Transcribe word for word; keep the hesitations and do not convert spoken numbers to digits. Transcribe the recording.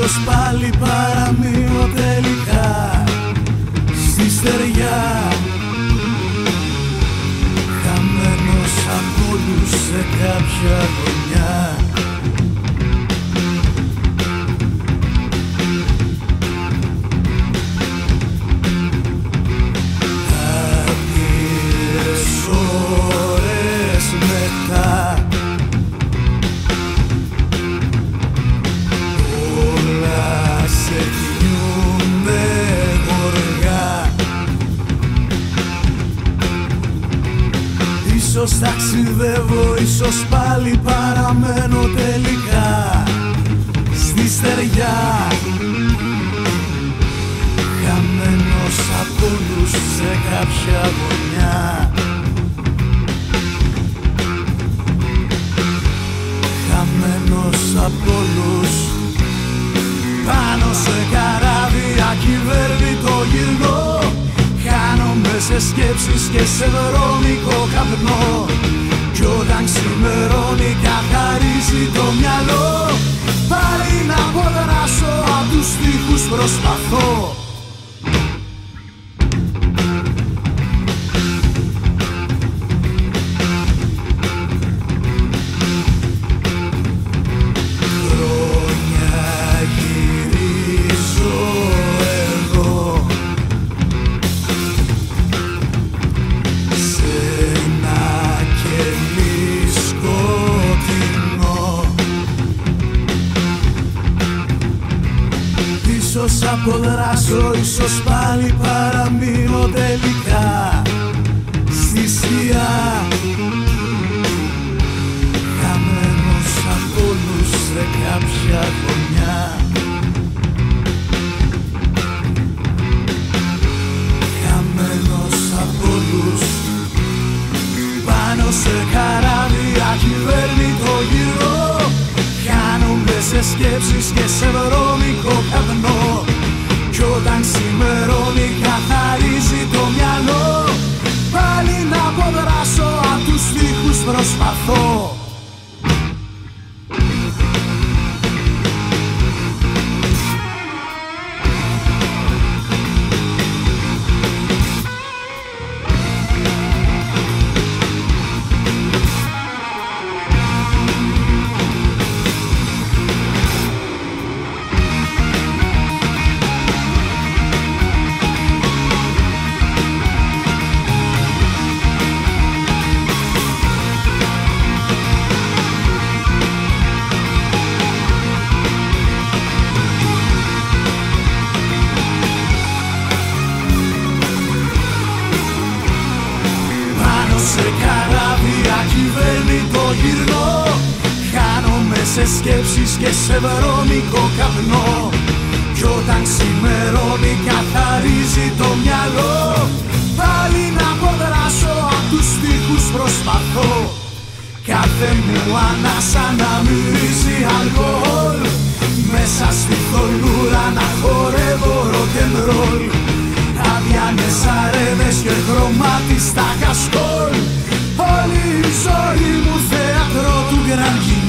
Ίσως πάλι παραμείνω τελικά στη στεριά, χαμένος από όλους σε κάποια γωνιά. Ίσως ταξιδεύω, ίσως πάλι παραμένω τελικά στη στεριά, χαμένος από όλους σε κάποια γωνιά, χαμένος από όλους. Πάνω σε καράβι ακυβέρνητο γυρνώ, χάνομαι σε σκέψεις και σε βρώμικο καπνό, κι όταν ξημερώνει καθαρίζει το μυαλό. Πάλι να αποδράσω απ' τους στίχους προσπαθώ. Ίσως αποδράσω, ίσως πάλι παραμείνω τελικά στη σκιά, χαμένος από όλους σε κάποια γωνιά, χαμένος από όλους. Πάνω σε καράβι ακυβέρνητο γυρώ, χάνομαι σε σκέψεις και σε βρώμικο καπνό, κι όταν ξημερώνει καθαρίζει το μυαλό. Πάλι να αποδράσω απ' τους στίχους προσπαθώ. Κυβέρνητο γυρνώ, χάνομαι σε σκέψεις και σε βρώμικο καπνό, κι όταν ξημερώνει καθαρίζει το μυαλό. Πάλι να αποδράσω απ' τους στίχους προσπαθώ. Κάθε μου ανάσα να μυρίζει αλκοόλ, μέσα στη θολούρα να χορεύω ροκεντρόλ, αδιάνες αρένες και χρωμάτιστα κασκόλ. Όλη η ζωή μου θέατρο του Γκραν Κινιό.